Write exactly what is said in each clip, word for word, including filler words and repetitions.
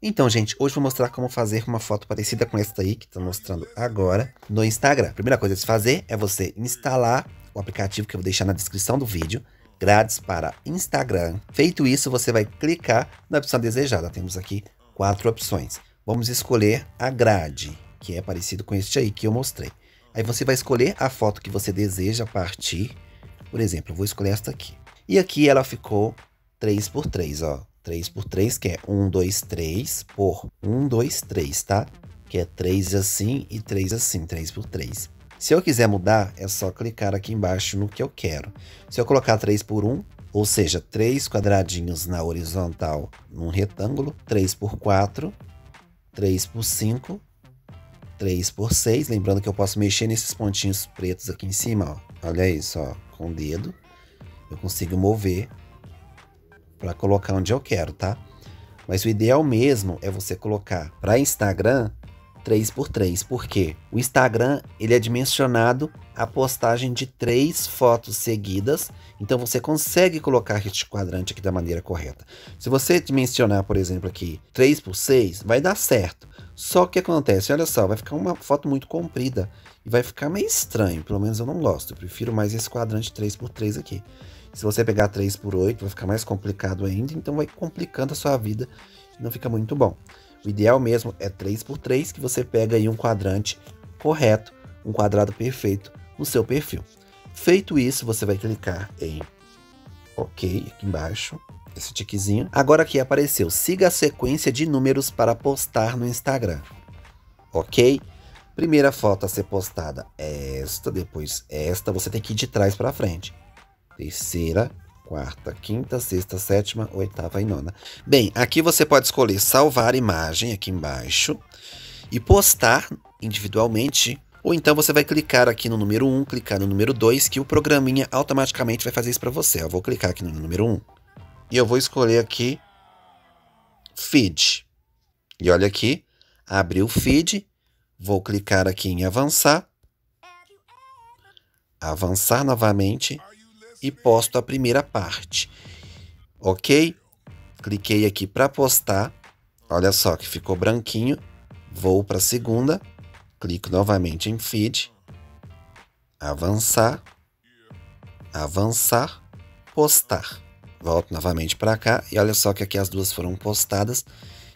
Então, gente, hoje vou mostrar como fazer uma foto parecida com essa daí que estou mostrando agora no Instagram. Primeira coisa a se fazer é você instalar o aplicativo que eu vou deixar na descrição do vídeo, Grades para Instagram. Feito isso, você vai clicar na opção desejada. Temos aqui quatro opções. Vamos escolher a grade, que é parecido com este aí que eu mostrei. Aí você vai escolher a foto que você deseja partir. Por exemplo, eu vou escolher esta aqui. E aqui ela ficou três por três, ó. três por três, que é um, dois, três por um, dois, três, tá? Que é três assim e três assim, três por três. Se eu quiser mudar, é só clicar aqui embaixo no que eu quero. Se eu colocar três por um, ou seja, três quadradinhos na horizontal num retângulo, três por quatro, três por cinco, três por seis. Lembrando que eu posso mexer nesses pontinhos pretos aqui em cima, ó. Olha isso, ó. Com o dedo, eu consigo mover para colocar onde eu quero, tá? Mas o ideal mesmo é você colocar para Instagram três por três, porque o Instagram ele é dimensionado à postagem de três fotos seguidas, então você consegue colocar este quadrante aqui da maneira correta. Se você dimensionar, por exemplo, aqui três por seis, vai dar certo. Só que acontece, olha só, vai ficar uma foto muito comprida e vai ficar meio estranho, pelo menos eu não gosto, eu prefiro mais esse quadrante três por três aqui. Se você pegar três por oito, vai ficar mais complicado ainda, então vai complicando a sua vida e não fica muito bom. O ideal mesmo é três por três, que você pega aí um quadrante correto, um quadrado perfeito no seu perfil. Feito isso, você vai clicar em OK aqui embaixo, esse tiquezinho. Agora aqui apareceu, siga a sequência de números para postar no Instagram. OK? Primeira foto a ser postada é esta, depois esta, você tem que ir de trás para frente. Terceira, quarta, quinta, sexta, sétima, oitava e nona. Bem, aqui você pode escolher salvar imagem aqui embaixo e postar individualmente. Ou então você vai clicar aqui no número um, clicar no número dois, que o programinha automaticamente vai fazer isso para você. Eu vou clicar aqui no número um e eu vou escolher aqui Feed. E olha aqui, abri o Feed, vou clicar aqui em avançar, avançar novamente e posto a primeira parte. OK? Cliquei aqui para postar. Olha só que ficou branquinho. Vou para a segunda. Clico novamente em Feed. Avançar. Avançar. Postar. Volto novamente para cá. E olha só que aqui as duas foram postadas.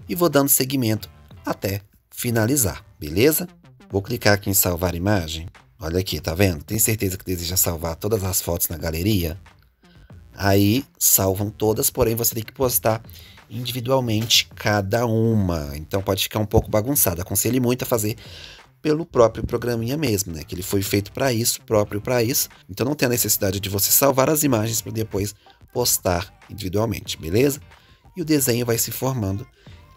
E vou dando seguimento até finalizar. Beleza? Vou clicar aqui em salvar imagem. Olha aqui, tá vendo? Tem certeza que deseja salvar todas as fotos na galeria? Aí, salvam todas, porém você tem que postar individualmente cada uma. Então pode ficar um pouco bagunçado. Aconselho muito a fazer pelo próprio programinha mesmo, né? Que ele foi feito para isso, próprio para isso. Então não tem a necessidade de você salvar as imagens para depois postar individualmente, beleza? E o desenho vai se formando.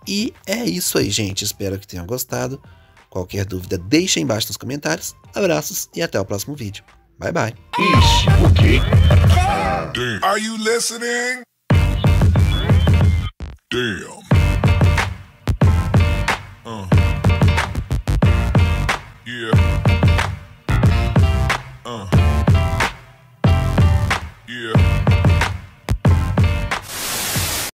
E é isso aí, gente. Espero que tenham gostado. Qualquer dúvida, deixa aí embaixo nos comentários. Abraços e até o próximo vídeo. Bye, bye. Ixi, o quê? Damn. Are you listening? Damn. Uh. Yeah. Uh. Yeah.